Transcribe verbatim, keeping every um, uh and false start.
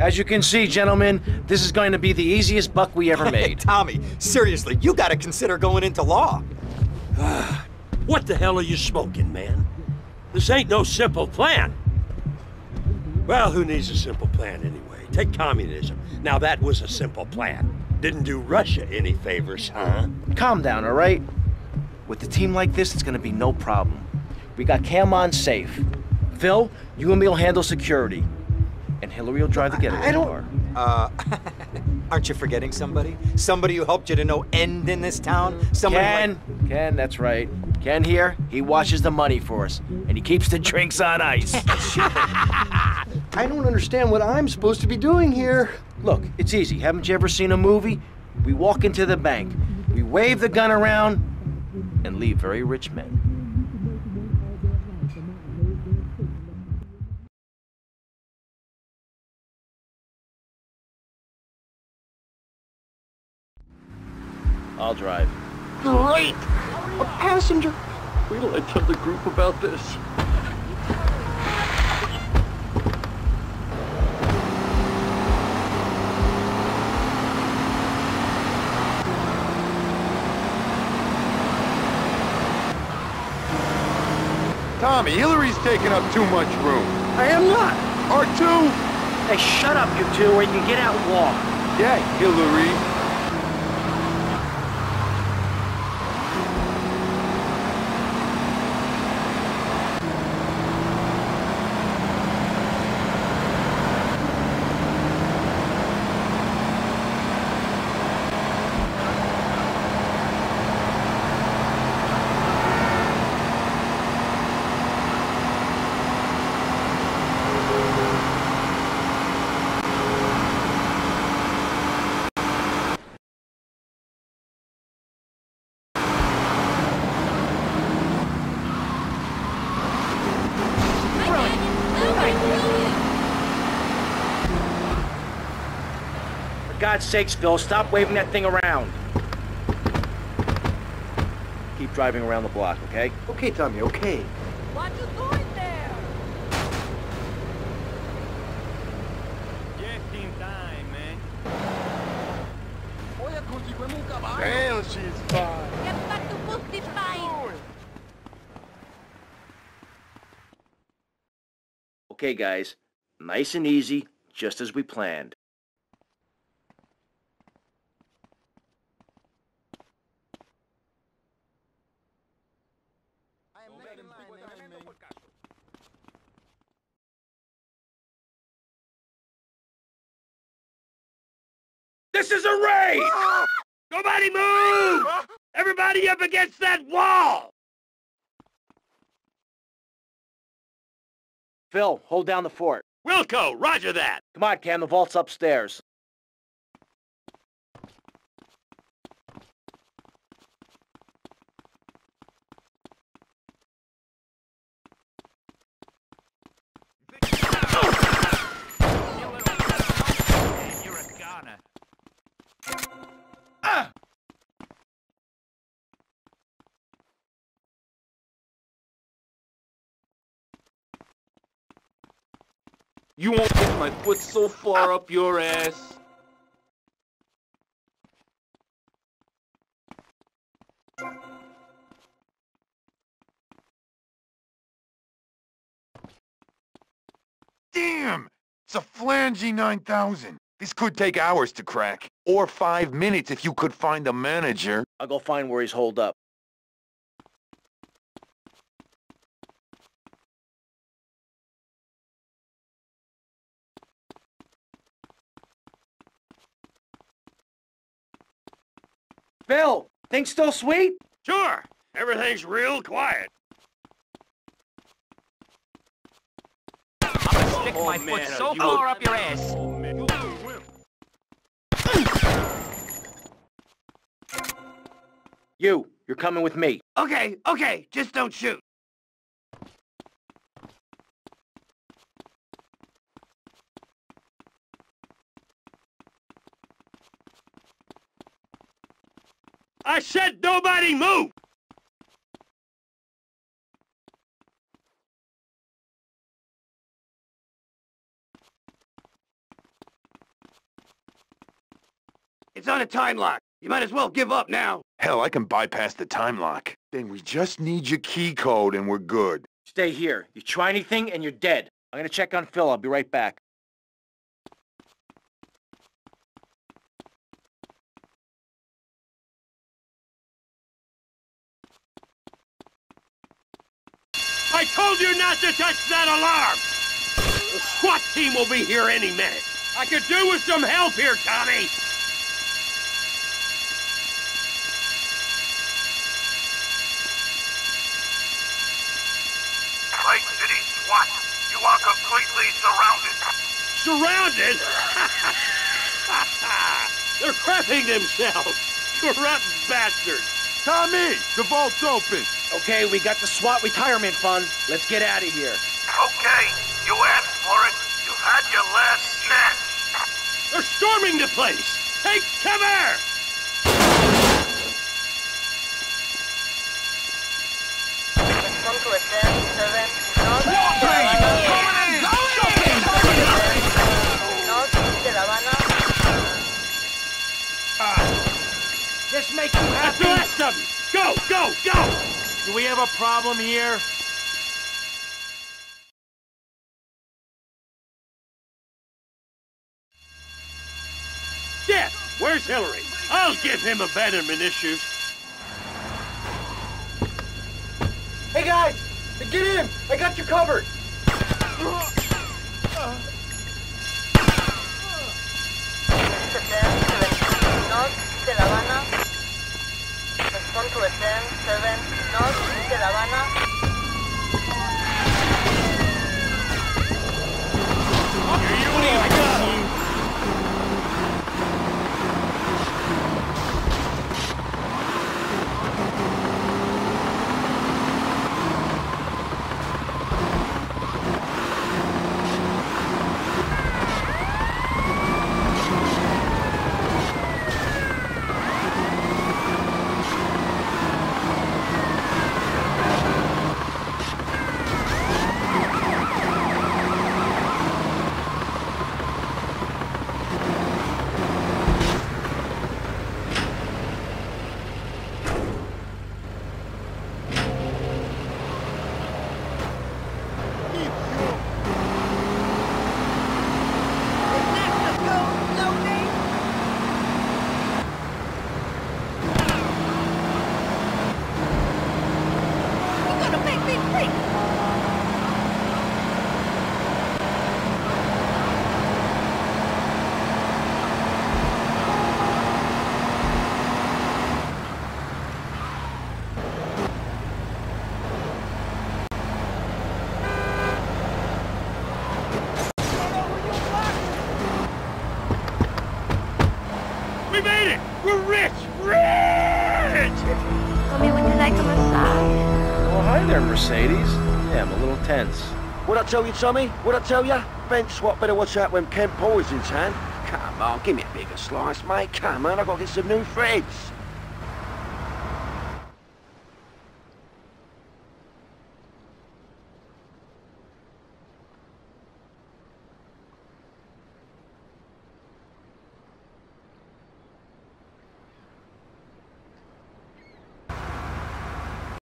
As you can see, gentlemen, this is going to be the easiest buck we ever made. Tommy, seriously, you gotta consider going into law. What the hell are you smoking, man? This ain't no simple plan. Well, who needs a simple plan anyway? Take communism. Now that was a simple plan. Didn't do Russia any favors, huh? Calm down, all right? With a team like this, it's gonna be no problem. We got Cam On safe. Phil, you and me will handle security. And Hillary will drive the getaway I don't, car. Uh, aren't you forgetting somebody? Somebody who helped you to no end in this town? Somebody Ken, like... Ken, that's right. Ken here, he washes the money for us. And he keeps the drinks on ice. I don't understand what I'm supposed to be doing here. Look, it's easy. Haven't you ever seen a movie? We walk into the bank, we wave the gun around, and leave very rich men. I'll drive. Great! A passenger! Wait till I tell the group about this. Tommy, Hillary's taking up too much room. I am not! R two! Hey, shut up, you two, or you can get out and walk. Yeah, Hillary. For God's sakes, Phil, stop waving that thing around. Keep driving around the block, okay? Okay, Tommy, okay. What you doing there? Just in time, man. Damn, she's fine. Okay, guys. Nice and easy, just as we planned. This is a race! Ah! Nobody move! Ah! Everybody up against that wall! Phil, hold down the fort. Wilco, roger that! Come on, Cam, the vault's upstairs. You won't put my foot so far up your ass. Damn! It's a flangy nine thousand. This could take hours to crack, or five minutes if you could find a manager. I'll go find where he's holed up. Bill, things still sweet? Sure. Everything's real quiet. I'm gonna stick oh, my man, foot so you... far up your ass. Oh, man. You, you're coming with me. Okay, okay, just don't shoot. I said nobody move! It's on a time lock. You might as well give up now. Hell, I can bypass the time lock. Then we just need your key code and we're good. Stay here. You try anything and you're dead. I'm gonna check on Phil. I'll be right back. I told you not to touch that alarm! The SWAT team will be here any minute. I could do with some help here, Tommy! Vice City SWAT, you are completely surrounded. Surrounded? They're crapping themselves. Corrupt bastards. Tommy, the vault's open. Okay, we got the SWAT retirement fund. Let's get out of here. Okay, you asked for it. You've had your last chance. They're storming the place. Take cover! Ah, just make you happy. That's the last of them. Go, go, go! Do we have a problem here? Shit! Where's Hillary? I'll give him abandonment issues. Hey guys! Get in! I got you covered! Respond to ascend, seven, north, to La Habana. Your unit is gone! Mercedes? Yeah, I'm a little tense. What'd I tell you, Tommy? What'd I tell you? Bench swap better watch out when Ken Paul is in town. Come on, give me a bigger slice, mate. Come on, I've got to get some new friends.